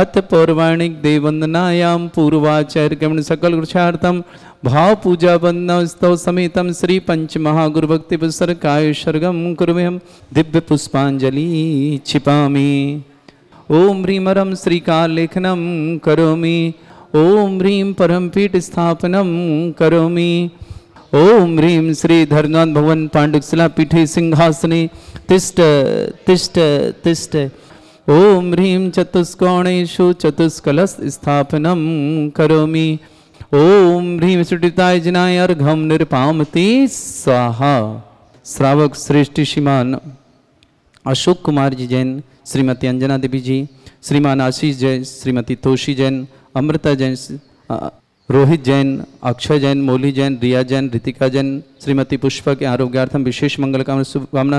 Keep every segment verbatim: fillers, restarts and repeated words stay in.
अथ पौर्वाणिक देववंदनायां पूर्वाचार्यक्रमेण सकलकृच्छार्थं भाव पूजा वंदना स्तव समेतं श्री पंच महागुरुभक्ति पुस्तकाय सर्गं कुर्मः दिव्य पुष्पांजलि क्षिपामि। ओम ह्रीं रं श्रीकालेखनं करोमि। ओम ह्रीं परमपीठ स्थापनं करोमि। ओम ह्रीं श्री धर्मनाथ भवन पांडुकशिला पीठे सिंहासने तिष्ठ तिष्ठ तिष्ठ। ओम ह्रीं चतुष्कोणेषु चतुष्कलश स्थापनं करोमि। ओम ह्रीं सुदिताय जनाय अर्घं निर्पामते स्वाहा। श्रावक श्रेष्ठ श्रीमान अशोक कुमार जी जैन, श्रीमती अंजना देवी जी, श्रीमान आशीष जैन, श्रीमती तोशी जैन, अमृता जैन, रोहित जैन, अक्षय जैन, मौली जैन, रिया जैन, ऋतिका जैन, श्रीमती पुष्पा के आरोग्यार्थम विशेष मंगल कामना शुभकामना।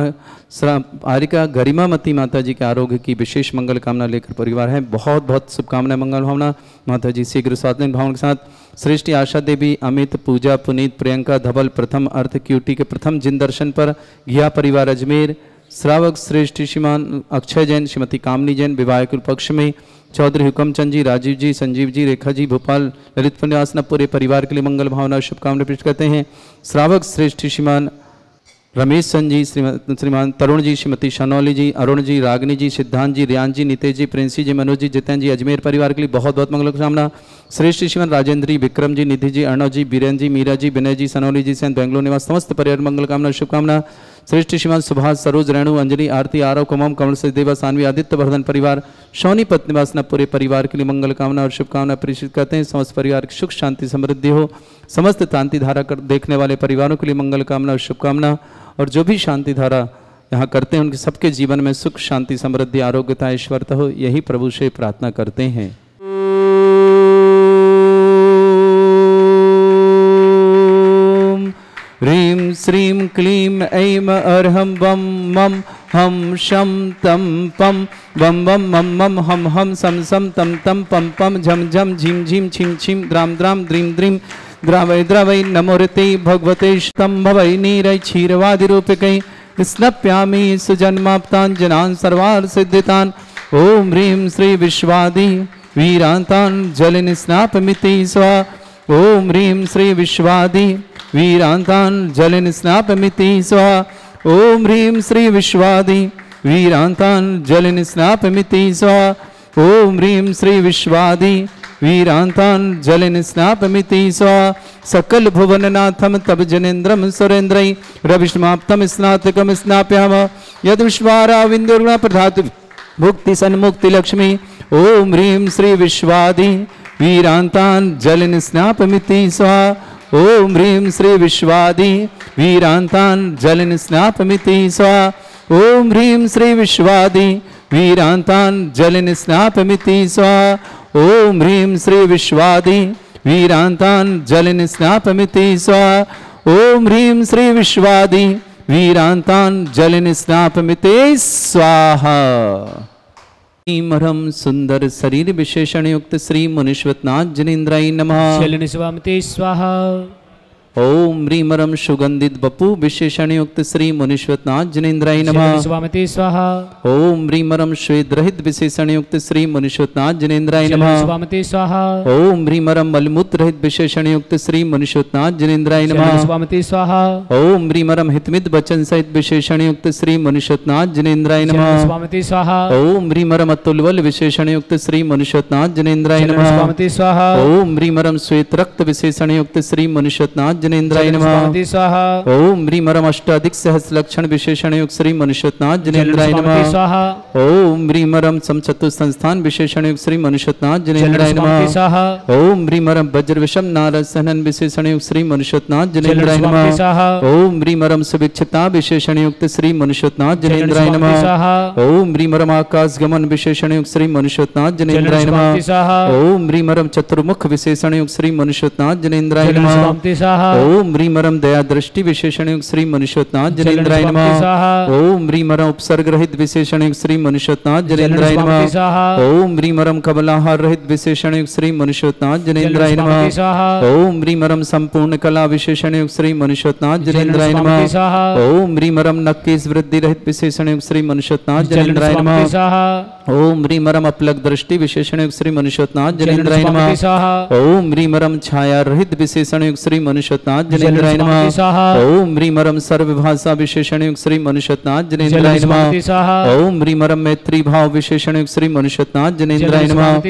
हारिका गरिमामती माता जी के आरोग्य की विशेष मंगल कामना लेकर परिवार है। बहुत बहुत शुभकामनाएं, मंगल भावना। माता जी शीघ्र स्वातंत्र भावना के साथ। श्रेष्ठ आशा देवी, अमित, पूजा, पुनीत, प्रियंका धवल प्रथम अर्थ क्यूटी के प्रथम जिन दर्शन पर घिया परिवार अजमेर। श्रावक श्रेष्ठ श्रीमान अक्षय जैन, श्रीमती कामनी जैन, विवाहिक पक्ष में चौधरी हुकमचंद जी, राजीव जी, संजीव जी, रेखा जी, भोपाल ललित पंडिवासना पूरे परिवार के लिए मंगल भावना और शुभकामनाएं पेश करते हैं। श्रावक श्रेष्ठ श्रीमान रमेश चंद जी, श्रीमान तरुण जी, श्रीमती शनौली जी, अरुण जी, रागनी जी, सिद्धांत जी, रियान जी, नितेश जी, प्रिंसी जी, मनोज जी, जितेंद्र जी, अजमेर परिवार के लिए बहुत बहुत मंगल कामना। श्रेष्ठ श्रीमान राजेंद्र जी, विक्रम जी, निधि जी, अर्णव जी, बीरेन जी, मीरा जी, विनय जी, सनौली जी सैन बेंगलोर निवास समस्त परिवार मंगल कामना शुभकामना। श्रेष्ठ श्रीमान सुभाष, सरोज, रेणु, अंजलि, आरती, आरव, कुमाम, कमल सचदेवा, सानवी, आदित्य वर्धन परिवार शौनी पत्नीवासना पूरे परिवार के लिए मंगल कामना और शुभकामना प्रेषित करते हैं। समस्त परिवार की सुख शांति समृद्धि हो। समस्त शांति धारा कर देखने वाले परिवारों के लिए मंगल कामना और शुभकामना। और जो भी शांति धारा यहाँ करते हैं उनके सबके जीवन में सुख शांति समृद्धि आरोग्यता ऐश्वर्य हो, यही प्रभु से प्रार्थना करते हैं। ह्रीं श्रीं क्लीं ऐं अर्हं वं मं हम शं तं पं वं वं मं मं हम हम सं सं तं तं पं पं झं झं झिं झिं छिं छिं द्रां द्रां द्रीं द्रीं द्रावै द्रावै नमोरते भगवते शं भवै नीरै क्षीरवादिरूपिकै स्लप्यामि सुजन्माप्तान् जनान् सर्वार्थसिद्धितान्। ॐ ह्रीं श्री विश्वादि वीरान्तान् जलनिस्नापमिति स्वाहा। ॐ ह्रीं श्री विश्वादि वीरांतान् जलेन स्नापमिति स्वाहा। ओम ह्रीं श्री विश्वादि वीरांतान् जलेन स्नापमिति स्वाहा। ओम ह्रीं श्री विश्वादि वीरांतान् जलेन स्नापमिति स्वाहा। सकल भुवननाथम तब जनेन्द्रम सुरेन्द्रै रविष्माप्तम स्नातकम स्नापयामः यद विश्वाराविन्दुर्गुणा प्रधातु भुक्ति सन्मुक्ति लक्ष्मी। ओम ह्रीं श्री विश्वादि वीरांतान् जलेन स्नापमिति स्वाहा। ओम ह्रीं श्री विश्वादि वीरांतान् जलेन स्नापमिति स्वाहा। ओम ह्रीं श्री विश्वादि वीरांतान् जलेन स्नापमिति स्वाहा। ओम ह्रीं श्री विश्वादि वीरांतान् जलेन स्नापमिति स्वाहा। ओम ह्रीं श्री विश्वादि वीरांतान् जलेन स्नापमिति स्वाहा। सुंदर शरीर विशेषण युक्त श्री मुनिश्वतनाथ जनेन्द्राय नमः शलनिस्वामिते स्वाहा। ओम ह्रीं रं सुगंधित बपू विशेषण युक्त श्री मुनिश्वतनाथ जनेन्द्राय नमः शलनिस्वामिते स्वाहा। ओम ह्रीं रं श्वेत रहित विशेषण युक्त श्री मुनिश्वतनाथ जनेन्द्राय नमः शलनिस्वामिते स्वाहा। ओम ह्रीं रं मलमूत्र रहित विशेषण युक्त श्री मुनिश्वतनाथ जनेन्द्राय नमः शलनिस्वामिते स्वाहा। ओम ह्रीं रं हितमित वचन सहित विशेषण युक्त श्री मुनिश्वतनाथ जनेन्द्राय नमः शलनिस्वामिते स्वाहा। ओम ह्रीं रं अतुलबल विशेषण युक्त श्री मुनिश्वतनाथ जनेन्द्राय नमः शलनिस्वामिते स्वाहा। ओम ह्रीं रं श्वेत रक्त विशेषण युक्त श्री मुनिश्वतनाथ जनेन्द्राय नमः स्वाहा। ओम ह्रीं रं अष्टाधिक सहस्रलक्षण विशेषण युक्त श्री मुनिश्वतनाथ जनेन्द्राय नमः स्वाहा। ओम ह्रीं रं समचतुस्संस्थान विशेषण युक्त श्री मुनिश्वतनाथ जनेन्द्राय नमः स्वाहा। ओम ह्रीं रं वज्रविषम नारद सहनन विशेषण युक्त श्री मुनिश्वतनाथ जनेन्द्राय नमः स्वाहा। ओम ह्रीं रं सुविक्षता विशेषण युक्त श्री मुनिश्वतनाथ जनेन्द्राय नमः स्वाहा। ओम ह्रीं रं आकाश गमन विशेषण युक्त श्री मुनिश्वतनाथ जनेन्द्राय नमः स्वाहा। ओम ह्रीं रं चतुर्मुख विशेषण युक्त श्री मुनिश्वतनाथ जनेन्द्राय नमः स्वाहा। ओम रीमरम दया दृष्टि विशेषण श्री मनुष्योत्नाथ जनेन्द्राय नमः। ओम रीमरम उपसर्ग रहित विशेषण श्री मनुष्योत्नाथ जनेन्द्राय नमः। ओम रीमरम कमलाहार रहित विशेषण श्री मनुष्योत्नाथ जनेन्द्राय नमः। ओम रीमरम संपूर्ण कला विशेषण श्री मनुष्योत्नाथ जनेन्द्राय नमः। ओम रीमरम नक्केश वृद्धि रहित विशेषण श्री मनुष्योत्नाथ जनेन्द्राय नमः। ओम रीमरम अपलक दृष्टि विशेषण श्री मनुष्योत्नाथ जनेन्द्राय नमः। ओम रीमरम छाया रहित विशेषण युक्त श्री मनुष्योत्नाथ जनेन्द्राय नमः। ओम रीमरम सर्वभाषा विशेषण युक्त श्री मनुष्योत्नाथ जनेन्द्राय नमः। ओम रीमरम मैत्री भाव विशेषण युक्त श्री मनुष्योत्नाथ जनेन्द्राय नमः।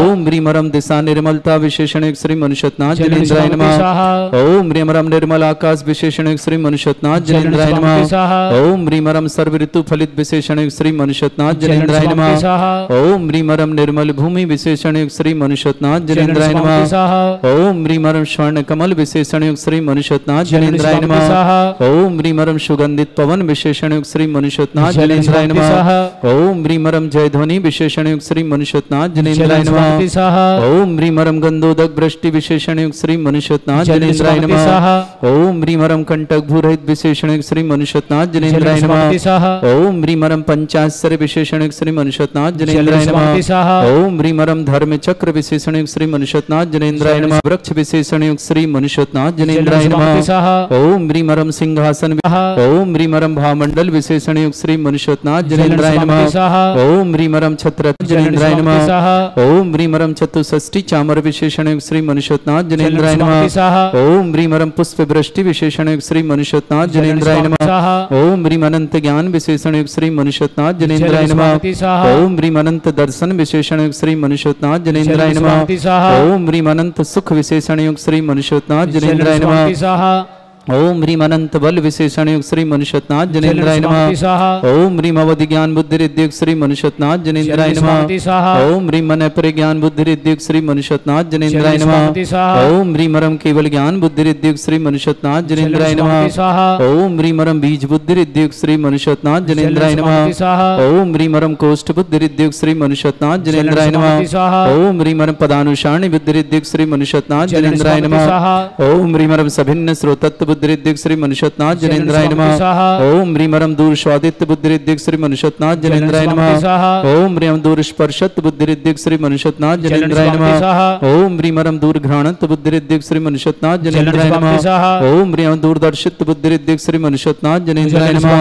ओम रीमरम दिशा निर्मलता विशेषण युक्त श्री मनुष्योत्नाथ जनेन्द्राय नमः। ओम रीमरम निर्मल आकाश विशेषण युक्त श्री मनुष्योत्नाथ जनेन्द्राय नमः। ओम रीमरम सर्व ऋतु फलित विशेषण युक्त श्री मनुष्योत्नाथ जनेन्द्राय नमः। ओम रीमरम निर्मल भूमि विशेषण युक्त श्री मनुष्योत्नाथ जनेन्द्राय नमः। ओम रीमरम स्वर्ण कमल विशेषण युक्त श्री मनुष्योत्नाथ जनेन्द्राय नमः। ओम रीमरम सुगंधित पवन विशेषण युक्त श्री मनुष्योत्नाथ जनेन्द्राय नमः। ओम रीमरम जयध्वनि विशेषण युक्त श्री मनुष्योत्नाथ जनेन्द्राय नमः। ओम रीमरम गंधोदक वृष्टि विशेषण युक्त श्री मनुष्योत्नाथ जनेन्द्राय नमः। ओम रीमरम कंटक भूरहित विशेषण युक्त श्री मनुष्योत्नाथ जनेन्द्राय नमः। ओम रीमरम पंचाश्चर्य विशेषण युक्त श्री मनुष्योत्नाथ जनेन्द्राय नमः। ओम रीमरम धर्म चक्र विशेषण युक्त श्री मनुष्योत्नाथ जनेन्द्राय नमः। वृक्ष विशेषण युक्त श्री मनुष्योत्नाथ जनेन्द्राय नमः। ओम रीमरम सिंहासन ओम रीमरम भामंडल विशेषण युक्त श्री मनुष्योत्नाथ जनेन्द्राय नमः। ओम रीमरम छत्र जनेन्द्राय नमः। ओम रीमरम चतुष्षष्ठी चामर विशेषण युक्त श्री मनुष्योत्नाथ जनेन्द्राय नमः। ओम रीमरम पुष्प वृष्टि विशेषण युक्त श्री मनुष्योत्नाथ जनेन्द्राय नमः। ओम रीम अनंत ज्ञान विशेषण युक्त श्री मनुष्योत्नाथ जनेन्द्राय नमः। ओम रीम अनंत दर्शन विशेषण युक्त श्री मनुष्योत्नाथ जनेन्द्राय नमः। ओम रीम अनंत सुख विशेषण युक्त श्री मनुष्योत्नाथ जनेन्द्राय नमः। ओम रीम अनंत बल विशेषण युक्त श्री मनुष्योत्नाथ जनेन्द्राय नमः। ओम रीम अवधि ज्ञान बुद्धि रिद्धि युक्त श्री मनुष्योत्नाथ जनेन्द्राय नमः। ओम रीम अनैपरि ज्ञान बुद्धि रिद्धि युक्त श्री मनुष्योत्नाथ जनेन्द्राय नमः। ओम रीमरम केवल ज्ञान बुद्धि रिद्धि युक्त श्री मनुष्योत्नाथ जनेन्द्राय नमः। ओम रीमरम बीज बुद्धि रिद्धि युक्त श्री मनुष्योत्नाथ जनेन्द्राय नमः। ओम रीमरम कोष्ठ बुद्धि रिद्धि युक्त श्री मनुष्योत्नाथ जनेन्द्राय नमः। ओम रीमरम पदानुसारणी बुद्धि रिद्धि युक्त श्री मनुष्योत्नाथ जनेन्द्राय नमः। ओम रीमरम सभिन्न श्रोतत्व बुद्धिरिद्धिक श्री मनुष्योत्नाथ जनेन्द्राय नमः। ओम रीमरम दूर स्वादित्य बुद्धिरिद्धिक श्री मनुष्योत्नाथ जनेन्द्राय नमः। ओम रीम दूर स्पर्शत्व बुद्धिरिद्धिक श्री मनुष्योत्नाथ जनेन्द्राय नमः। ओम रीमरम दूर घ्राणत्व बुद्धिरिद्धिक श्री मनुष्योत्नाथ जनेन्द्राय नमः। ओम रीम दूर दर्शित्व बुद्धिरिद्धिक श्री मनुष्योत्नाथ जनेन्द्राय नमः।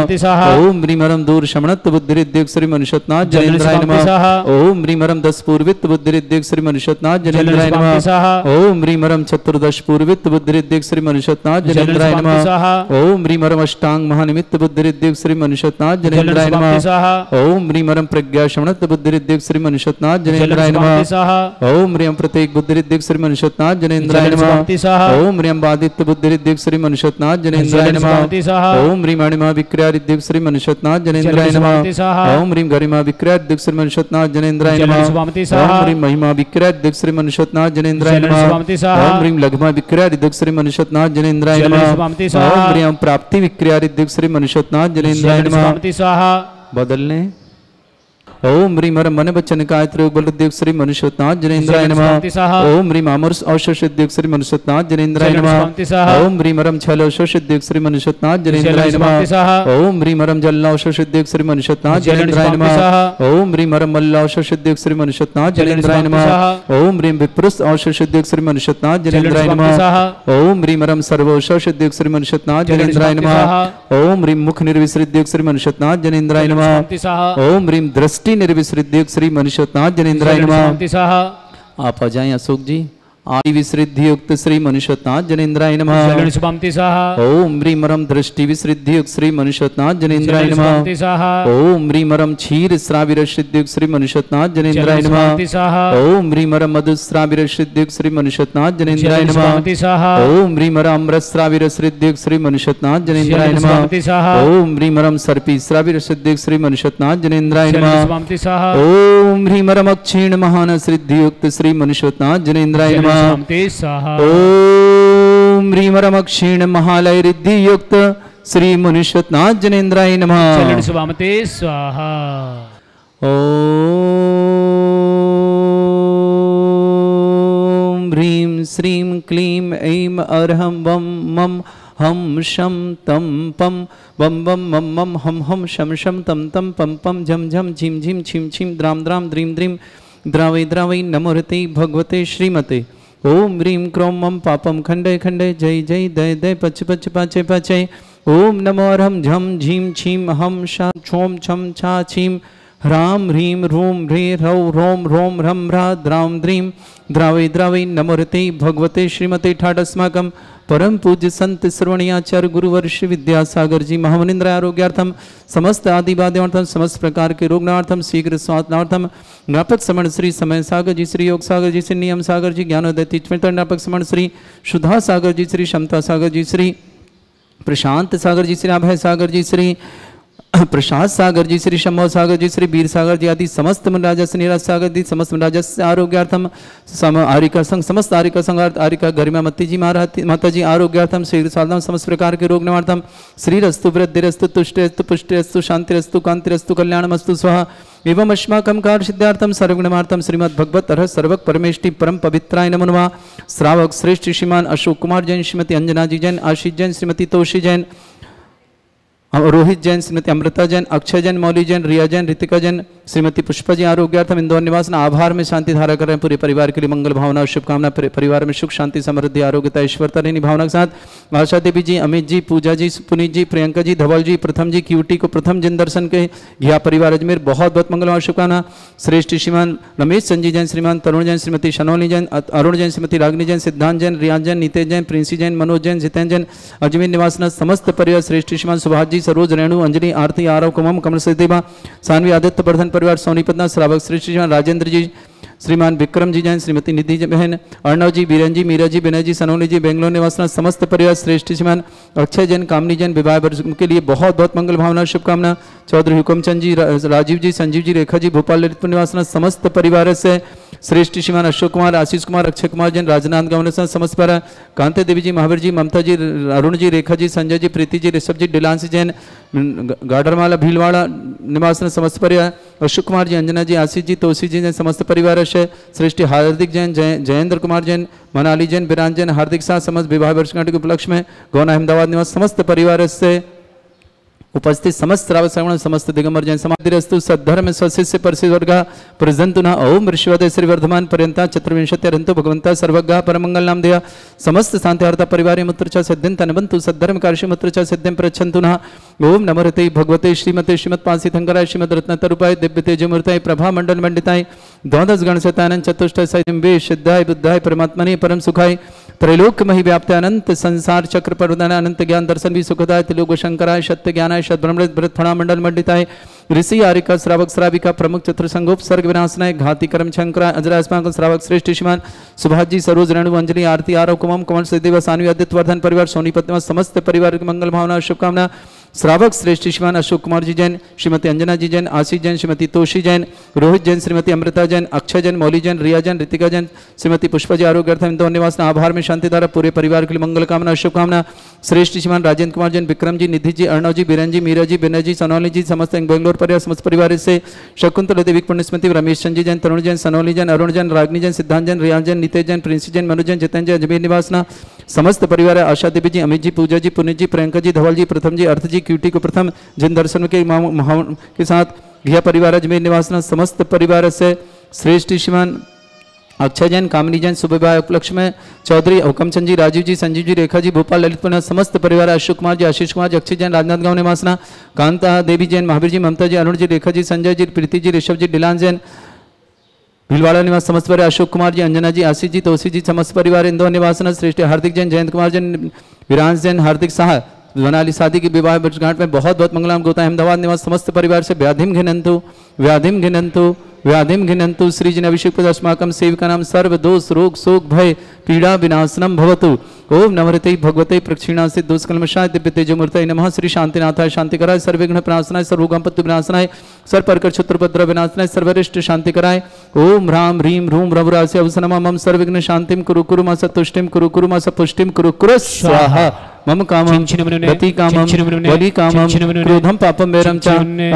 ओम रीमरम दूर श्रमणत्व बुद्धिरिद्धिक श्री मनुष्योत्नाथ जनेन्द्राय नमः। ओम रीमरम दस पूर्वित्व बुद्धिरिद्धिक श्री मनुष्योत्नाथ जनेन्द्राय नमः। ओम रीमरम चतुर्दश पूर्वित्व बुद्धिरिद्धिक श्री मनुष्योत्नाथ जनेन्द्राय ओम रीमरम अष्टांग महानिमित्त बुद्धिरिद्धिक श्री मनुष्योत्नाथ जनेन्द्राय नमः। ओम रीमरम प्रज्ञा श्रवणत्व बुद्धिरिद्धिक श्री मनुष्योत्नाथ जनेन्द्राय नमः। ओम रीम प्रत्येक बुद्धिरिद्धिक श्री मनुष्योत्नाथ जनेन्द्राय नमः। ओम रीम बादित्य बुद्धिरिद्धिक श्री मनुष्योत्नाथ जनेन्द्राय नमः। ओम रीम अणिमा विक्रिया रिद्धिक श्री मनुष्योत्नाथ जनेन्द्राय नमः। ओम रीम गरिमा विक्रिया रिद्धिक श्री मनुष्योत्नाथ जनेन्द्राय नमः। ओम रीम महिमा विक्रिया रिद्धिक श्री मनुष्योत्नाथ जनेन्द्राय नमः। ओम रीम लघमा विक्रिया रिद्धिक श्री मनुष्योत्नाथ जनेन्द्राय नमः। ओम रीम प्राप्ति विक्रिया रिद्धिक श्री मनुष्योत्नाथ जनेन्द्राय नमः। बदलने ओम रीम मन वचन काय त्रयोग बल रिद्धिक श्री मनुष्योत्नाथ जनेन्द्राय नमः। ओम रीम अमृत औषध सिद्धिक श्री मनुष्योत्नाथ जनेन्द्राय नमः। ओम रीम रम छल औषध सिद्धिक श्री मनुष्योत्नाथ जनेन्द्राय नमः। ओम रीम रम जल औषध सिद्धिक श्री मनुष्योत्नाथ जनेन्द्राय नमः। ओम रीम रम मल्ल औषध सिद्धिक श्री मनुष्योत्नाथ जनेन्द्राय नमः। ओम रीम विप्रस औषध सिद्धिक श्री मनुष्योत्नाथ जनेन्द्राय नमः। ओम रीम रम सर्व औषध सिद्धिक श्री मनुष्योत्नाथ जनेन्द्राय नमः। ओम रीम मुख निर्विश सिद्धिक श्री मनुष्योत्नाथ जनेन्द्राय नमः। ओम रीम दृष्टि निर्विसृद्धिक श्री मनुष्योत्नाथ जनेन्द्राय नमः। आप आ जाए अशोक जी। आदि विसृद्धि युक्त श्री मनुष्योत्नाथ जनेन्द्राय नमः। ओम रीमरम दृष्टि विसृद्धि युक्त श्री मनुष्योत्नाथ जनेन्द्राय नमः। ओम रीमरम क्षीर श्राविरसिद्धि युक्त श्री मनुष्योत्नाथ जनेन्द्राय नमः। ओम रीमरम मधुश्राविरसिद्धि युक्त श्री मनुष्योत्नाथ जनेन्द्राय नमः। ओम रीमरम अमृतश्राविरसिद्धि युक्त श्री मनुष्योत्नाथ जनेन्द्राय नमः। ओम रीमरम सर्पिश्राविरसिद्धि युक्त श्री मनुष्योत्नाथ जनेन्द्राय नमः। ओम रीमरम अक्षीण महानसिद्धि युक्त श्री मनुष्योत्नाथ जनेन्द्राय नमः। ओम रीमरम क्षीण महालय रिद्धि युक्त श्री मनुष्योत्नाथ जनेन्द्राय नमः। स्वामते स्वाहा। ओम ह्रीं श्रीं क्लीं ऐं अर्हं वं मं हम शम तम पम बम बम मम मम हम हम शम शम तम तम पम पम झम झम झिम झिम छिम छिम द्राम द्राम द्रीं द्रीं द्रावै द्रावै नमोरते भगवते श्रीमते ओम ह्रीं क्रोम मम पापम खंडय खंडय जय जय दय दय पच पच पाचय पाचय ओम नमो अर्हं झम झीम छीम हम शा छोम छम छा छीम ह्रां ह्रीं ह्रूं ह्रे ह्रौ ह्रौं ह्रौं ह्रं ह्रा द्रां द्रीं द्रावै द्रावै नमोरते भगवते श्रीमते ठाडस्माकं परम पूज्य संत श्रवणीयाचार्य गुरुवर श्री विद्यासागर जी महामनिंद्र आरोग्यार्थम समस्त आदिवाद्यार्थम समस्त प्रकार के रोगनार्थम शीघ्र स्वास्थ्यनार्थम ज्ञापक समण श्री समय सागर जी श्री योग सागर जी श्री नियम सागर जी ज्ञानोदय तीर्थमित्र ज्ञापक समण श्री सुधा सागर जी श्री क्षमता सागर जी श्री प्रशांत सागर जी श्री अभय सागर जी श्री प्रसाद सागर जी श्री शंभव सागर जी श्री वीर सागर जी आदि समस्त मुनराजा से निराज सागर जी समस्त मुनराजा से आरोग्यार्थम सम आरिका संघ समस्त आरिका संघ आरिका गरिमा मती जी माता जी आरोग्यार्थम श्री साधन समस्त प्रकार के रोग निवारतम श्री रस्तु वृद्धिस्तु तुष्टिस्तु पुष्टिस्तु शांतिरस्तु कांतिरस्तु कल्याणमस्तु स्वाहा एवं अस्माकं कार्य सिद्धार्थम सर्वगुणमार्थम श्रीमद्भगवत् अर्ह सर्वक परमेष्टि परम पवित्राय नमो नमः श्रावक श्रेष्ठ श्रीमान अशोक कुमार जैन श्रीमती अंजना जी जैन आशीष जैन श्रीमती तोषी जैन रोहित जैन श्रीमती अमृता जैन अक्षय जैन मौली जैन रिया जैन ऋतिका जैन श्रीमती पुष्पा जी आरोग्यार्थम इंदौर निवास आभार में शांति धारा कर रहे हैं। पूरे परिवार के लिए मंगल भावना और शुभकामना, परिवार में सुख शांति समृद्धि आरोग्यता ईश्वरता रहनी भावना के साथ आशा देवी जी, अमित जी, पूजा जी, पुनीत जी, प्रियंका जी, धवल जी, प्रथम जी, क्यूटी को प्रथम जन दर्शन के घिया परिवार अजमेर बहुत बहुत मंगल और शुभकामना। श्रेष्ठ श्रीमान रमेश संजी जैन, श्रीमान तरुण जैन, श्रीमती शनौली जैन, अरुण जैन, श्रीमती रागिनी जैन, सिद्धांत जैन, रियाज जैन, नितेश जैन, प्रिंसी जैन, मनोज जैन, जितेंद्र जैन, अजमेर निवासना समस्त परिवार। श्रेष्ठ श्रीमान सुभाष जी, सरोज, रेणु, अंजलि, आरती, आरव, कुमम, कमल, सदेवा, सानवी, आदित्य वर्धन परिवार सोनीपतना, श्रावक श्रेष्ठ श्रीमान राजेंद्र जी, श्रीमान विक्रम जी जैन, श्रीमती निधि बहन, अर्णव जी, बीरन जी, मीरा जी, विनय जी, सनोनी जी, बेंगलोर निवासना समस्त परिवार। श्रेष्ठ श्रीमान अक्षय जैन, कामनी जैन, विवाह वर्ष के लिए बहुत बहुत मंगल भावना शुभकामना। चौधरी हुकुमचंद जी, राजीव जी, संजीव जी, रेखा जी, भोपाल ललितपुर निवासना समस्त परिवार से। श्रेष्ठ श्रीमान अशोक कुमार, आशीष कुमार, अक्षय कुमार जैन, राजनांद गांव समस्त परिवार। कांति देवी जी, महावीर जी, ममता जी, अरुण जी, रेखा जी, संजय जी, प्रीति जी, ऋषभ जी, डिलांसी जैन, गाडरमाला भीलवाड़ा निवासना समस्त परिवार। अशोक कुमार जी, अंजना जी, आशीष जी, तोसी जी जैन समस्त परिवार। श्रेष्ठ हार्दिक जैन, जयेंद्र कुमार जैन, मनाली जैन, बिरान जैन, हार्दिक शाह समस्त विवाह वर्षगांठ के उपलक्ष्य में गौना अहमदाबाद निवास समस्त परिवार से उपस्थित समस्त श्रावक श्रावण समस्त दिगंबर जैन समाधिस्तु सद्धर्म स्वशिष्य परसि वर्गा प्रजंतुना ओम ऋषिवदय श्री वर्धमान पर्यंता चतुर्विंशति अरंतु भगवंता सर्वज्ञा परमंगल नाम दया समस्त शांतिहार्ता परिवारे मुत्रचा सिद्धिं तनवंतु सद्धर्म कार्य मुत्रचा सिद्धिं प्रच्छंतुना ओम नमोरते भगवते श्रीमते श्रीमत्पांसितंकराय श्रीमद्रत्नतरूपाय दिव्यतेजमूर्ताय प्रभामंडल मंडिताय द्वादश गणशतानन चतुष्टय सयम्बे सिद्धाय बुद्धाय परमात्मने परम सुखाय त्रैलोक्यमहि व्याप्ताय अनंत संसार चक्र प्रवर्तनाय अनंत ज्ञान दर्शन भी सुखदाय त्रिलोक शंकराय सत्य ज्ञानाय मंडल मंडिताय ऋषि आरिका श्रावक श्राविका प्रमुख चतुर संगोप सर्ग विनाशनाय घाती कर्म शंकरा अजरास्माक श्रावक श्रेष्ठ श्रीमान सुभाष जी, सरोज, रेणु, अंजलि, आरती, आरव, कुमम, कमल, सदेव, सानवी, आदित्य वर्धन परिवार सोनीपत में समस्त परिवार की मंगल भावना शुभकामना। श्रावक श्रेष्ठ श्रीमान अशोक कुमार जी जैन, श्रीमती अंजना जी जैन, आशीष जैन, श्रीमती तोषी जैन, रोहित जैन, श्रीमती अमृता जैन, अक्षय जैन, मौली जैन, रिया जैन, ऋतिका जैन, श्रीमती पुष्पा जी आरोग्यार्थम इंदौर निवास आभार में शांति धारा पूरे परिवार के लिए मंगल कामना शुभकामना। श्रेष्ठ श्रीमान राजेंद्र कुमार जैन, विक्रम जी, निधि जी, अर्णव जी, बीरन जी, मीरा जी, विनय जी, सनौली जी समस्त बेंगलोर परिवार समस्त परिवार से। शकुंतला देवी पुण्यस्मृति रमेश चंद जी जैन, तरुण जैन, सनौली जैन, अरुण जैन, रागिनी जैन, सिद्धांत जैन, रियाज जैन, नितेश जैन, प्रिंसी जैन, मनोज जैन, जितेंद्र जैन, अजमेर निवासना समस्त परिवार। आशा देवी जी, अमित जी, पूजा जी, पुनीत जी, प्रियंका जी, धवल जी, प्रथम जी, अर्थ जी, क्यूटी को प्रथम जिन दर्शन के के साथ घिया परिवार अजमेर निवासना समस्त परिवार से। श्रेष्ठ श्रीमान अक्षय जैन, कामनी जैन सुविवाह उपलक्ष्य में चौधरी हुकमचंद जी, राजीव जी, संजीव जी, रेखा जी, भोपाल ललितपुर निवास समस्त परिवार। अशोक कुमार जी, आशीष कुमार जी, अक्षय जैन, राजनाथ गांव निवासना कांता देवी जैन, महावीर जी, ममता जी, अरुण जी, रेखा जी, संजय जी, प्रीति जी, ऋषभ जी, डिलान जैन भीलवाड़ा निवास समस्त परिवार। अशोक कुमार जी, अंजना जी, आशीष जी, तोसी जी समस्त परिवार इंदौर निवासना। श्रेष्ठ हार्दिक जैन, जयंत कुमार जैन, विराज जैन, हार्दिक शाह वनाली शादी के विवाह वर्षगांठ में बहुत बहुत मंगलाम गोता अहमदाबाद निवास समस्त परिवार से। व्याधिम घिनंतु व्याधिम घिनंतु व्याधिम घिनंतु श्रीजन अभिषेक अस्माकं सेवकानां सर्व दोष रोग शोक भय पीड़ा विनाशनम भवतु ओम नमोरते भगवते प्रक्षीणांसि दोष कल्मषाय दिव्य तेजोमूर्तये नमः श्री शांतिनाथाय शांतिकराय सर्वविघ्न प्रणाशनाय सर्वोगमपत्ति विनाशनाय सर्वप्रकर शत्रुपद्रव विनाशनाय सर्वरिष्ट शांतिकराय ओम ह्रां ह्रीं ह्रूं रवरास्य अवसनमा मम सर्वविघ्न शांतिं कुरु कुरु मा सत्तुष्टिं कुरु कुरु मा सपुष्टिं कुरु कुरु स्वाहा। मम कामं गति कामं बलि कामं क्रोधं पापं वैरं च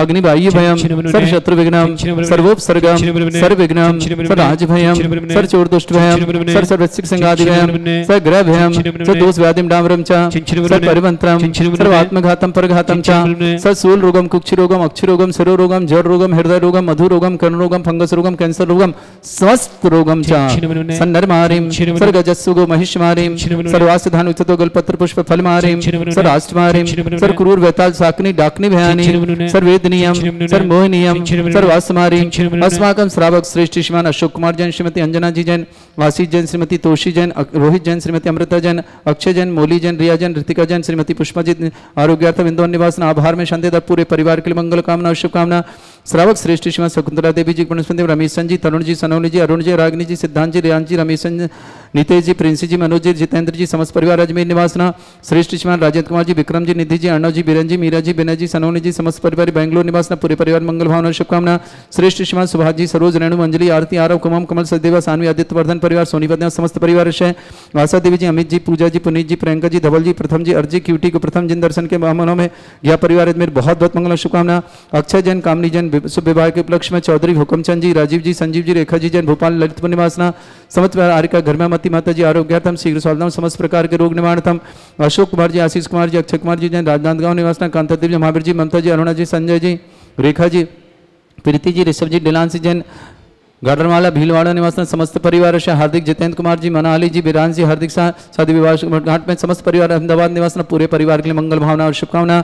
अग्निबाह्य भयं सर्वशत्रु विघ्नं सर्वोपसर्गं सर्वविघ्नं सदाज भयं सर्वचोर दुष्ट भयं सर्वसर्वसिक संगादि भयं सग्रह भयं सदोष व्याधिं डामरं च सर्वपरिवंत्रं सर्वात्मघातं परघातं च ससूल रोगं कुक्षि रोगं अक्षि रोगं सरो रोगं जर रोगं हृदय रोगं मधु रोगं कर्ण रोगं फंगस रोगं कैंसर रोगं समस्त रोगं च सन्नरमारिं सर्गजस्सुगो महिषमारिं सर्वास्यधान उच्चतो गलपत्र पुष्प फल मारिं सर राष्ट्र मारिं सर क्रूर वैताल साकनी डाकनी भयानी सर वेदनियम सर मोहनियम सर वास मारिं अस्माकं श्रावक श्रेष्ठ श्रीमान अशोक कुमार जैन श्रीमती अंजना जी जैन वासी जैन श्रीमती तोशी जैन रोहित जैन श्रीमती अमृता जैन अक्षय जैन मोली जैन रिया जैन ऋतिका जैन श्रीमती पुष्पा जी आरोग्यार्थ इंदौर निवास आभार में शांति तथा पूरे परिवार के लिए मंगल कामना और शुभकामना। श्रावक श्रेष्ठ श्रीमान शकुंतला देवी जी गणेशपति रमेशन जी तरुण जी सनौली जी अरुण जी रागिनी जी सिद्धांत जी रियान जी रमेशन नीतेश जी प्रिंसी जी मनोज जी जितेंद्र जी समस्त परिवार अजमेर निवासना श्रेष्ठ श्रीमान राजेंद्र कुमार जी विक्रम जी निधि जी अर्णव जी बीरन जी मीरा जी विनय जी सनौनी जी समस्त परिवार बेंगलोर निवासना पूरे परिवार मंगल भावना शुभकामना। श्रेष्ठ श्रीमान सुभाष जी सरोज रेणु अंजलि आरती आरव कुमाम कमल सचदेवा सानवी आदित्य वर्धन परिवार सोनीपत समस्त परिवार से आशा देवी जी अमित जी पूजा जी पुनीत जी प्रियंका जी धवल जी प्रथम जी अर्जी क्यूटी को प्रथम जिन दर्शन के मामलों में गया परिवार अजमेर बहुत बहुत मंगल शुभकामना। अक्षय जैन कामनी जैन विवाह के उपलक्ष्य में चौधरी हुकमचंद जी राजीव जी संजीव जी रेखा जी जैन भोपाल ललितपुर निवासना समस्त परिवार आरिका घर में मती माता जी आरोग्यार्थम शीघ्र स्वास्थ्य समस्त प्रकार के रोग निवारणार्थम अशोक कुमार जी आशीष कुमार जी अक्षय कुमार जी जैन राजनांदगांव निवासना कांतादेव जी महावीर जी ममता जी अरुणा जी संजय जी रेखा जी प्रीति जी ऋषभ जी डिलांसी जैन गढ़वाला भीलवाड़ा निवासना समस्त परिवार से हार्दिक जितेंद्र कुमार जी मनाली जी बिरान जी हार्दिक शादी विवाह घाट में समस्त परिवार अहमदाबाद निवासना पूरे परिवार के लिए मंगल भावना और शुभकामना।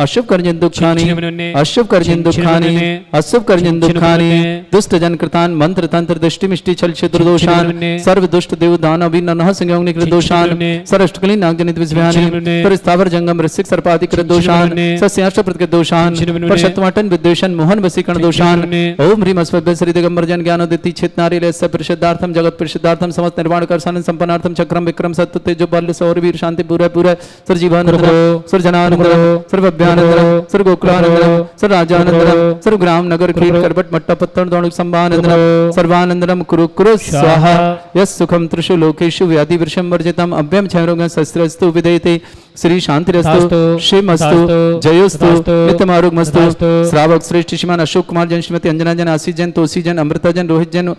अशुभ कर्जन दुखानी अशुभ कर्जन दुखानी अशुभ कर्जन दुखानी दुष्ट जन कृतान मंत्र तंत्र दृष्टि मिष्टि छल क्षेत्र दोषान सर्व दुष्ट देव दानव भी ननह संयोग निकृत दोषान सरष्टकली नागजनित विज्ञानी पर स्थावर जंगम रसिक सर्पादि कृत दोषान सस्याष्ट प्रकृत दोषान पर शतवाटन विद्वेषन मोहन वसीकरण दोषान ओम ह्रीम अस्वभ्य श्री दिगंबर जन ज्ञान उदिति चेतनारी लय सब प्रसिद्धार्थम जगत प्रसिद्धार्थम समस्त निर्वाण कर सानंद संपन्नार्थम चक्रम विक्रम सत्व तेजो बल सौर वीर शांति पूरा पूरा सर जीवन सर जनानुग्रह सर्व आनंद सर गोकुलानंद सर राजानंद सर ग्राम नगर क्रीड करबट मट्टा पत्थर दोणुक संभानंद सर्वानंदम कुरु कुरु स्वाहा यस सुखम त्रिषु लोकेषु व्याधि वृषम वर्जितम अभ्यम क्षयरोगं शस्त्रस्तु विधेयते श्री शांतिरस्तु श्रीमस्तु जयोस्तु नित्यमारोग्यमस्तु। श्रावक श्रेष्ठ श्रीमान अशोक कुमार जैन श्रीमती अंजना जैन आशीष जैन तोसी जैन अमृता जैन रोहित जैन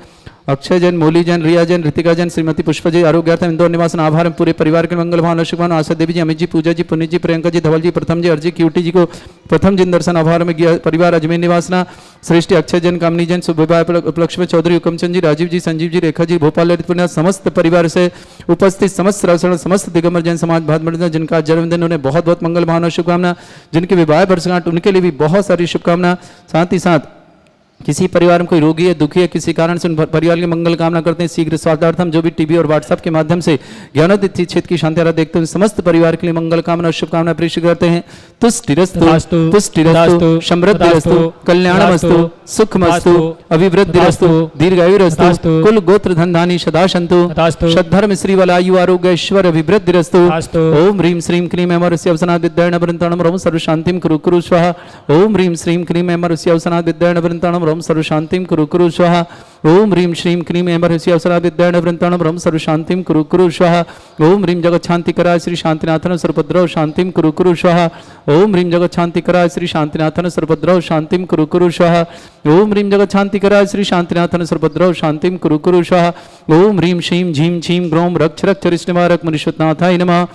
अक्षय जैन मोली जैन रिया जैन ऋतिका जैन श्रीमती पुष्पा जी आरोग्यार्थम इंदौर निवासन आभार पूरे परिवार के मंगल भावना शुभकामना। आशा देवी जी अमित जी पूजा जी पुनीत जी प्रियंका जी धवल जी प्रथम जी अर्जी क्यूटी जी को प्रथम जिन दर्शन आभार में गया परिवार अजमेर निवासना श्रेष्ठ अक्षय जैन कामनी जैन शुभ विवाह उपलक्ष्य में चौधरी हुकमचंद जी राजीव जी संजीव जी रेखा जी भोपाल ललितपुर समस्त परिवार से उपस्थित समस्त राष्ट्र समस्त दिगंबर जैन समाज भारत जिनका जन्मदिन उन्हें बहुत बहुत मंगल भावना शुभकामना। जिनके विवाह वर्षगांठ उनके लिए भी बहुत सारी शुभकामना। साथ ही साथ किसी परिवार में कोई रोगी है दुखी है किसी कारण से उन परिवार की मंगल कामना करते हैं शीघ्र स्वास्थ्यार्थम जो भी टीवी और व्हाट्सएप के माध्यम से ज्ञानोदित क्षेत्र की शांति देखते हैं समस्त परिवार के लिए मंगल कामना और शुभकामना प्रेषित करते हैं। तुष्टिरस्तु तुष्टिरस्तु समृद्धिरस्तु कल्याणमस्तु सुखमस्तु अभिवृद्धिरस्तु दीर्घायुरस्तु कुल गोत्र धन धानी सदा सन्तु सद्धर्म श्री वलायु आरोग्य ऐश्वर्य अभिवृद्धिरस्तु। ओम ह्रीम श्रीम क्लीम एम ऋषि अवसनाथ विद्यायण वृंताणम रोम सर्वशांतिम कुरु कुरु स्वाहा। ओम ह्रीम श्रीम क्लीम एम ऋषि अवसनाथ विद्यायण वृंताणम रोम सर्वशांतिम कुरु कुरु स्वाहा। ओम ह्रीम श्रीम क्लीम एम ऋषि अवसरा विद्यायण वृंताणम रोम सर्वशांतिम कुरु कुरु स्वाहा। ओम ह्रीम जगत शांतिकराय श्री शांतिनाथन सर्वभद्रौ शांतिम कुरु कुरु स्वाहा। ओम ह्रीम जगत शांतिकराय श्री शांतिनाथन सर्वभद्रौ शांतिम कुरु कुरु स्वाहा। ओम ह्रीम जगत शांतिकराय श्री शांतिनाथन सर्वभद्रौ शांतिम कुरु कुरु स्वाहा। ओम ह्रीम श्रीम झीम छीम ग्रोम रक्ष रक्ष रिष्टनिवारक मनुष्यनाथाय नमः।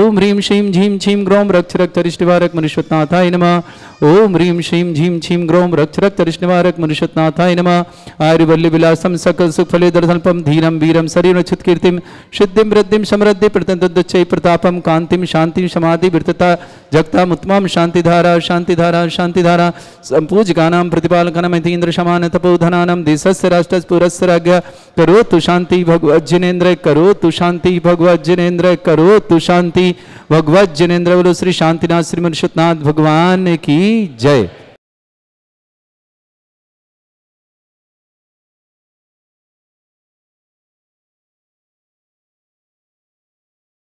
ओम ह्रीम श्रीम झीम छीम ग्रोम रक्ष रक्ष रिष्टनिवारक मनुष्यनाथाय नमः। ओम ह्रीम श्रीम झीम छीम ग्रोम रक्ष रक्ष रिष्टनिवारक मनुष्यनाथाय नमः। आयुर्वल्लभ विलासम सकल सुखफले दर्शनपम धीरम वीरम शरीरम अच्युतकीर्तिम सिद्धिम वृद्धिम समृद्धि प्रतंतुच्चै प्रतापम कांतिम शांतिम समाधि विरतता जगता उत्तम शांतिधारा शांतिधारा शांतिधारा संपूजकानां प्रतिपालकनम इन्द्र शमान तपोधनानां देशस्य राष्ट्रस्य पुरस्य राज्ञा करोतु शांति भगवज्जनेन्द्र करोतु शांति भगवज्जनेन्द्र करोतु शांति भगवज्जनेन्द्र बोलो श्री शांतिनाथ श्री मनुष्यनाथ भगवान की जय।